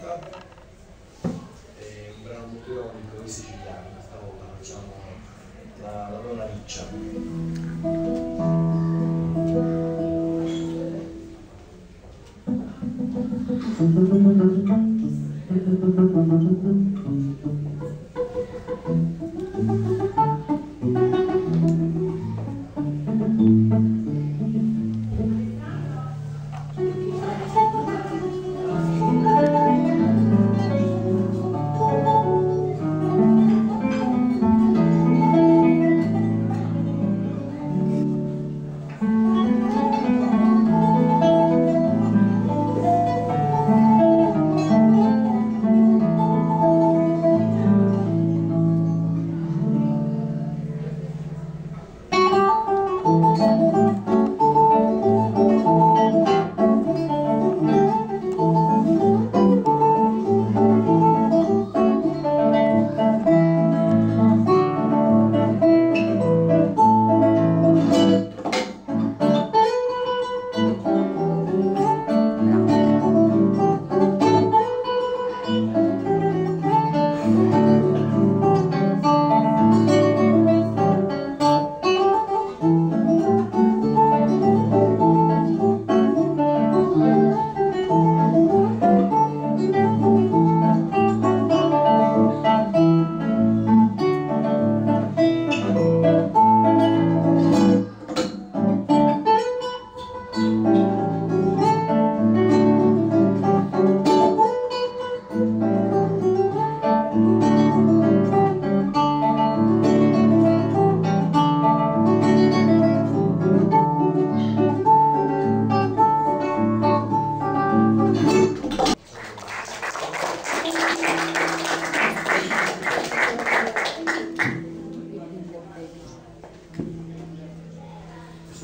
Santa, è un brano molto ironico e siciliano, stavolta facciamo la donna riccia.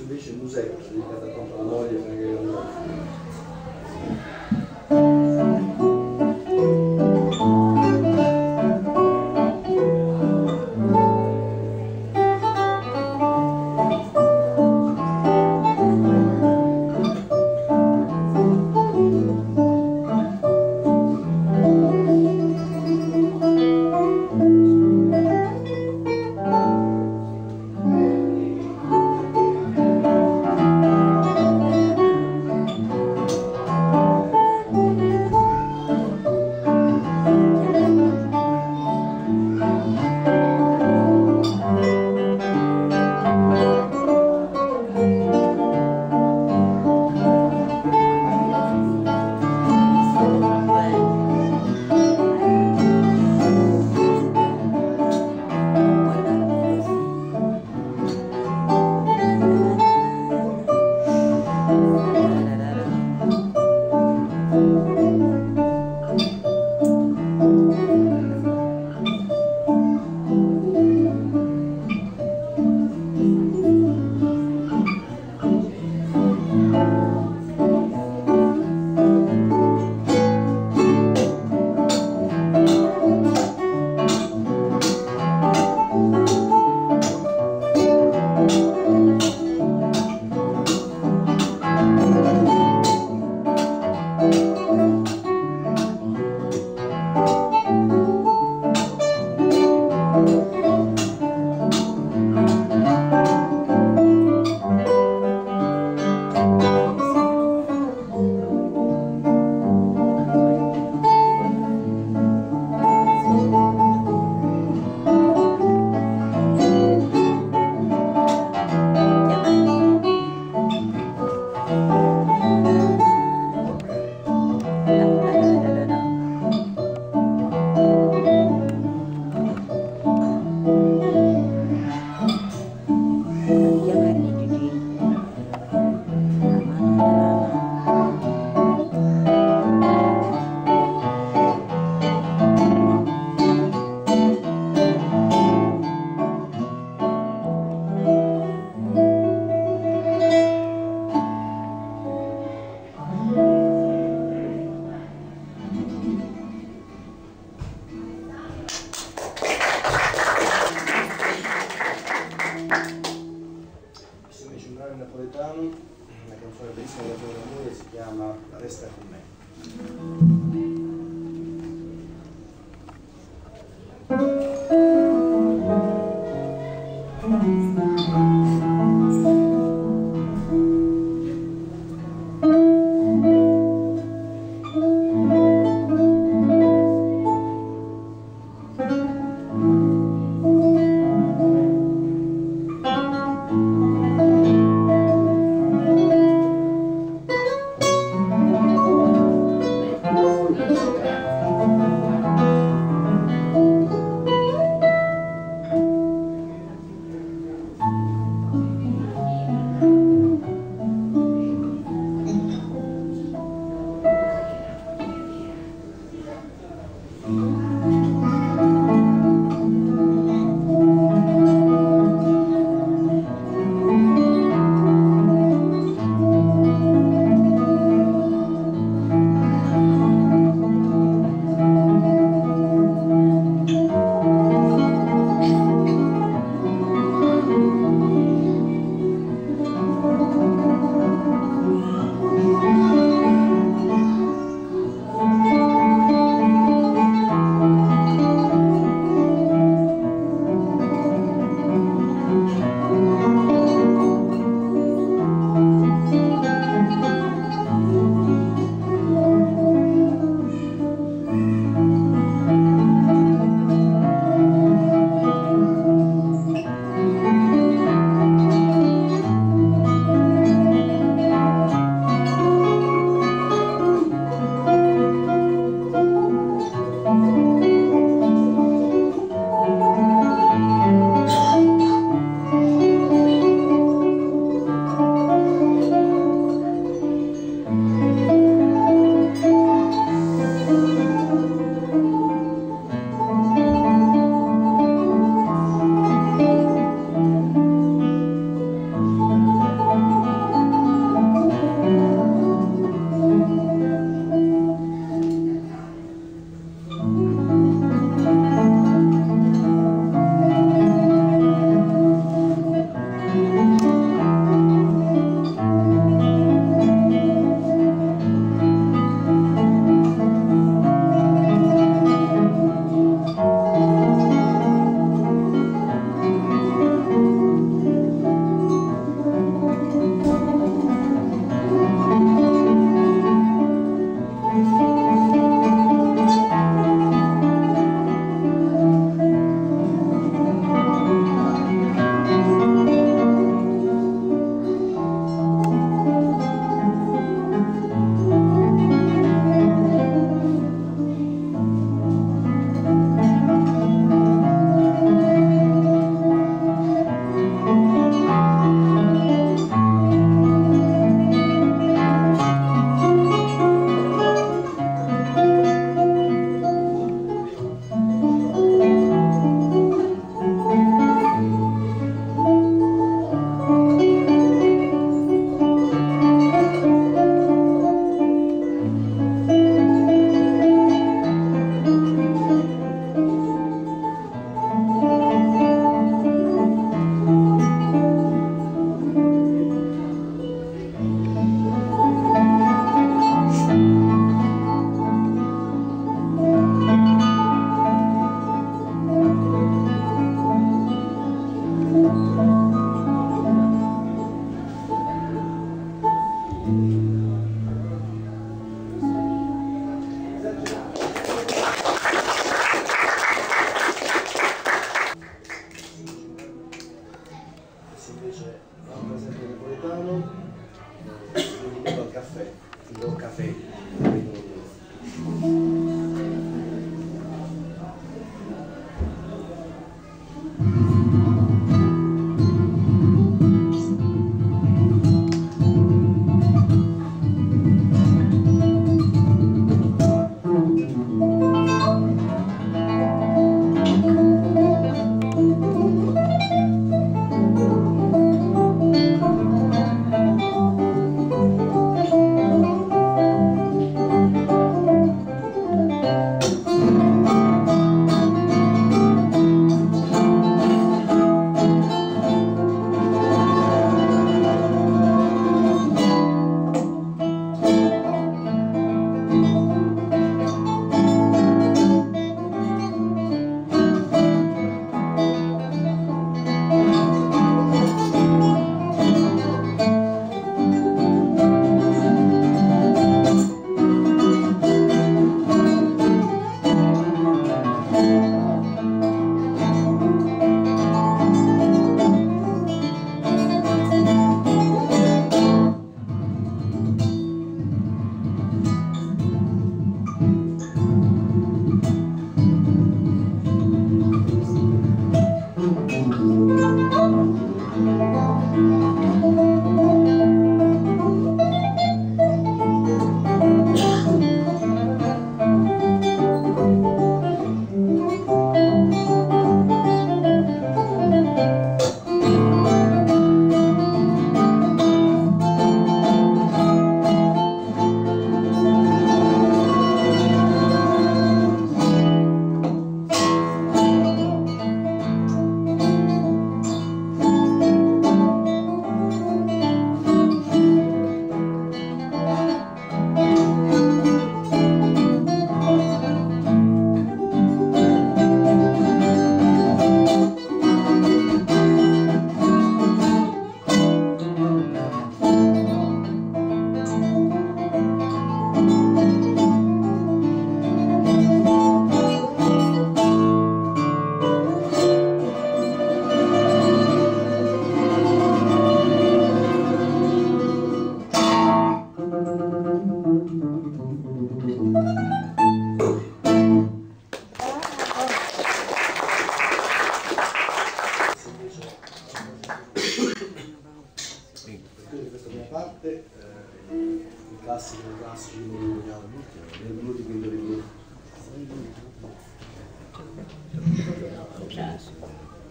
Invece il musetto dedicato a la moglie perché era un una canzone bellissima della tua memoria, si chiama La resta con me.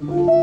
Innocente,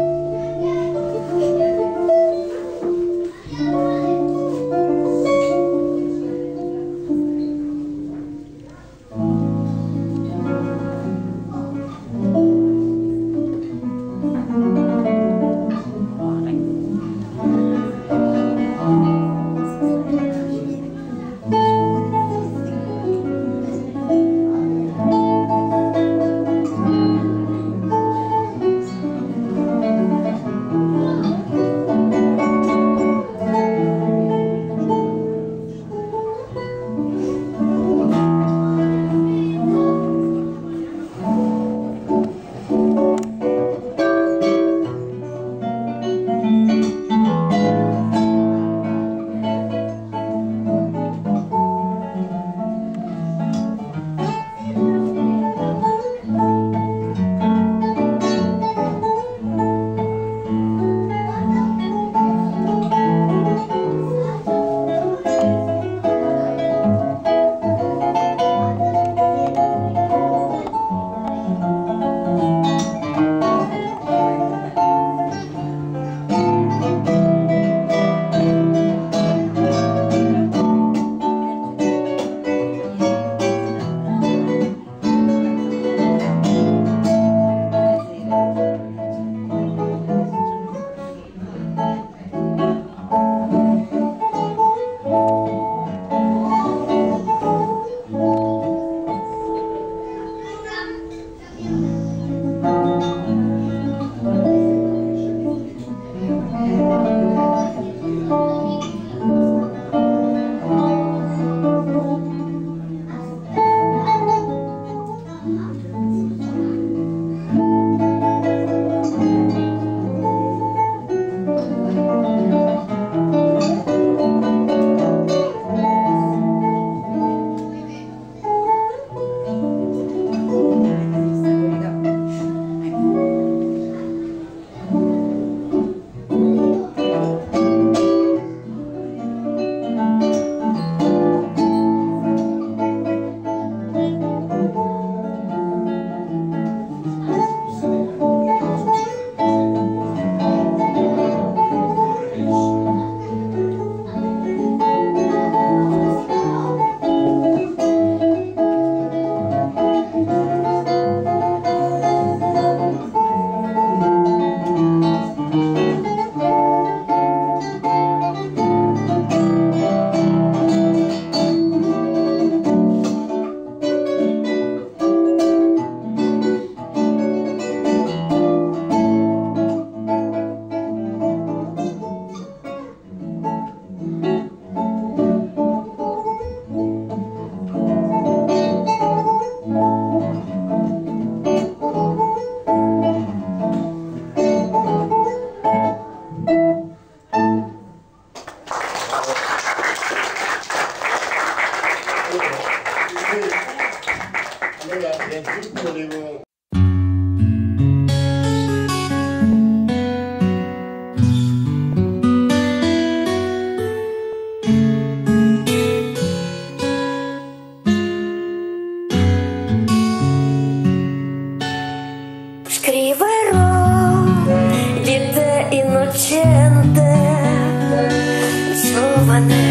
giovane.